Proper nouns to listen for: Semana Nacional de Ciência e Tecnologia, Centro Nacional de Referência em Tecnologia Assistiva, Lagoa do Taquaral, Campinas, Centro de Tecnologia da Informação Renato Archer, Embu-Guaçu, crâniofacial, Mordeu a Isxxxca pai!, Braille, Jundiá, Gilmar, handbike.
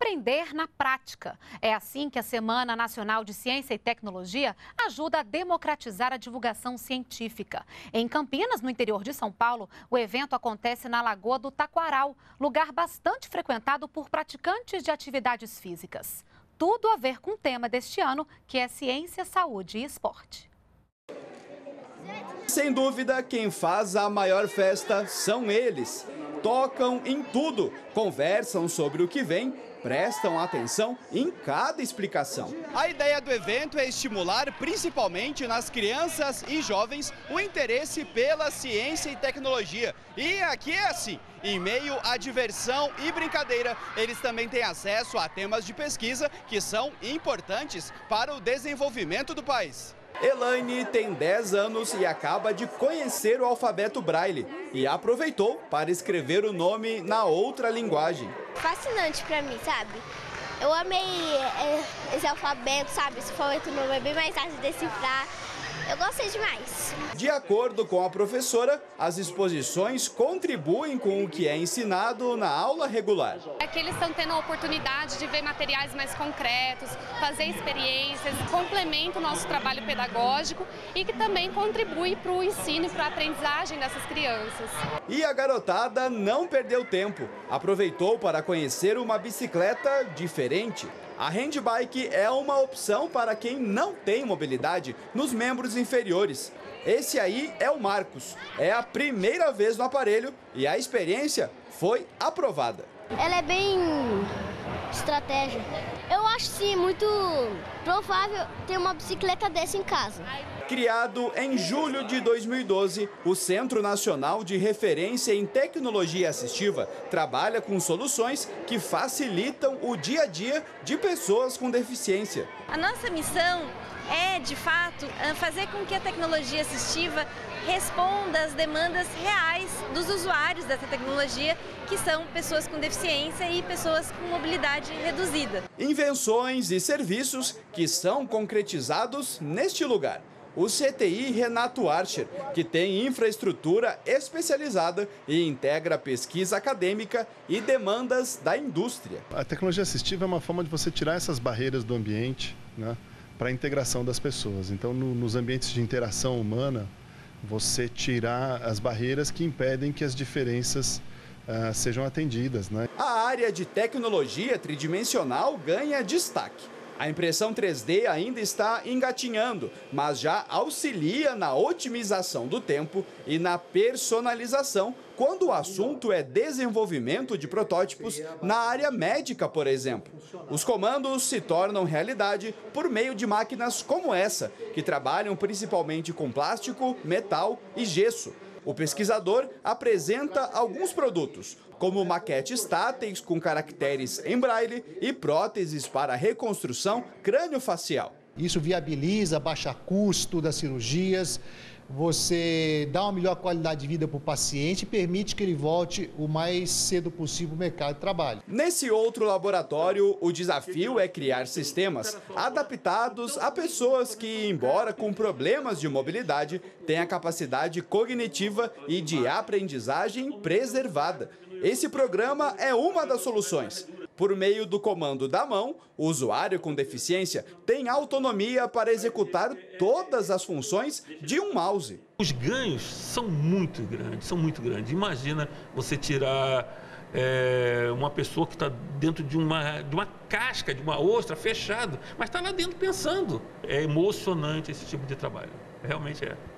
aprender na prática. É assim que a Semana Nacional de Ciência e Tecnologia ajuda a democratizar a divulgação científica. Em Campinas, no interior de São Paulo, o evento acontece na Lagoa do Taquaral, lugar bastante frequentado por praticantes de atividades físicas. Tudo a ver com o tema deste ano, que é ciência, saúde e esporte. Sem dúvida, quem faz a maior festa são eles. Tocam em tudo, conversam sobre o que vem, prestam atenção em cada explicação. A ideia do evento é estimular, principalmente nas crianças e jovens, o interesse pela ciência e tecnologia. E aqui é assim, em meio à diversão e brincadeira, eles também têm acesso a temas de pesquisa que são importantes para o desenvolvimento do país. Elaine tem 10 anos e acaba de conhecer o alfabeto Braille e aproveitou para escrever o nome na outra linguagem. Fascinante para mim, sabe? Eu amei esse alfabeto, sabe? Esse alfabeto novo é bem mais fácil de decifrar. Eu gostei demais. De acordo com a professora, as exposições contribuem com o que é ensinado na aula regular. Aqui eles estão tendo a oportunidade de ver materiais mais concretos, fazer experiências, complementa o nosso trabalho pedagógico e que também contribui para o ensino e para a aprendizagem dessas crianças. E a garotada não perdeu tempo. Aproveitou para conhecer uma bicicleta diferente. A handbike é uma opção para quem não tem mobilidade nos membros inferiores. Esse aí é o Marcos. É a primeira vez no aparelho e a experiência foi aprovada. Ela é bem estratégia. Eu acho sim muito provável ter uma bicicleta dessa em casa. Criado em julho de 2012, o Centro Nacional de Referência em Tecnologia Assistiva trabalha com soluções que facilitam o dia a dia de pessoas com deficiência. A nossa missão é, de fato, fazer com que a tecnologia assistiva responda às demandas reais dos usuários dessa tecnologia, que são pessoas com deficiência e pessoas com mobilidade reduzida. Invenções e serviços que são concretizados neste lugar. O CTI Renato Archer, que tem infraestrutura especializada e integra pesquisa acadêmica e demandas da indústria. A tecnologia assistiva é uma forma de você tirar essas barreiras do ambiente, né, para a integração das pessoas. Então, nos ambientes de interação humana, você tirar as barreiras que impedem que as diferenças sejam atendidas, né? A área de tecnologia tridimensional ganha destaque. A impressão 3D ainda está engatinhando, mas já auxilia na otimização do tempo e na personalização quando o assunto é desenvolvimento de protótipos na área médica, por exemplo. Os comandos se tornam realidade por meio de máquinas como essa, que trabalham principalmente com plástico, metal e gesso. O pesquisador apresenta alguns produtos, como maquetes táteis com caracteres em braille e próteses para reconstrução crâniofacial. Isso viabiliza, baixa custo das cirurgias, você dá uma melhor qualidade de vida para o paciente e permite que ele volte o mais cedo possível ao mercado de trabalho. Nesse outro laboratório, o desafio é criar sistemas adaptados a pessoas que, embora com problemas de mobilidade, têm a capacidade cognitiva e de aprendizagem preservada. Esse programa é uma das soluções. Por meio do comando da mão, o usuário com deficiência tem autonomia para executar todas as funções de um mouse. Os ganhos são muito grandes, Imagina você tirar uma pessoa que está dentro de uma casca, de uma ostra fechada, mas está lá dentro pensando. É emocionante esse tipo de trabalho, realmente é.